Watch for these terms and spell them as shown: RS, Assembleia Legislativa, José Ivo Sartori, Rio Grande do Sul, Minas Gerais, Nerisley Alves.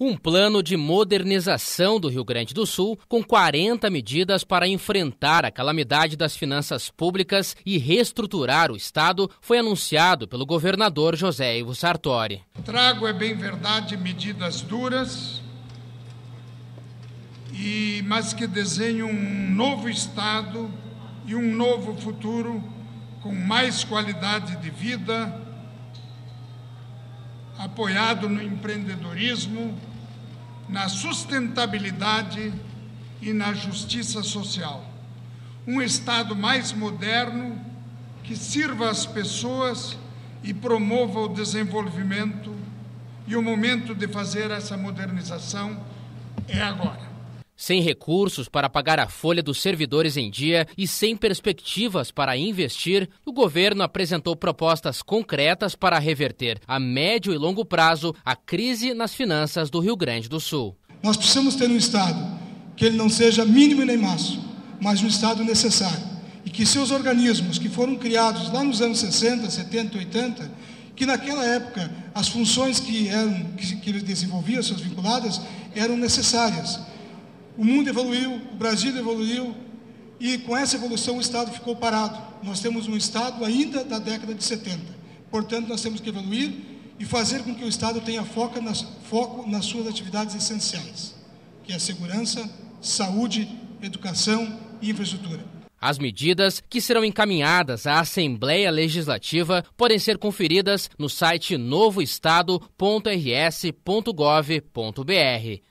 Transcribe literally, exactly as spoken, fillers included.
Um plano de modernização do Rio Grande do Sul com quarenta medidas para enfrentar a calamidade das finanças públicas e reestruturar o Estado foi anunciado pelo governador José Ivo Sartori. Trago, é bem verdade, medidas duras, e, mas que desenham um novo Estado e um novo futuro com mais qualidade de vida, apoiado no empreendedorismo, na sustentabilidade e na justiça social. Um Estado mais moderno que sirva às pessoas e promova o desenvolvimento, e o momento de fazer essa modernização é agora. Sem recursos para pagar a folha dos servidores em dia e sem perspectivas para investir, o governo apresentou propostas concretas para reverter, a médio e longo prazo, a crise nas finanças do Rio Grande do Sul. Nós precisamos ter um Estado que ele não seja mínimo nem máximo, mas um Estado necessário, e que seus organismos que foram criados lá nos anos sessenta, setenta, oitenta, que naquela época as funções que, eram, que, que eles desenvolviam, suas vinculadas, eram necessárias. O mundo evoluiu, o Brasil evoluiu e com essa evolução o Estado ficou parado. Nós temos um Estado ainda da década de setenta. Portanto, nós temos que evoluir e fazer com que o Estado tenha foco nas, foco nas suas atividades essenciais, que é a segurança, saúde, educação e infraestrutura. As medidas, que serão encaminhadas à Assembleia Legislativa, podem ser conferidas no site novo estado ponto r s ponto gov ponto b r.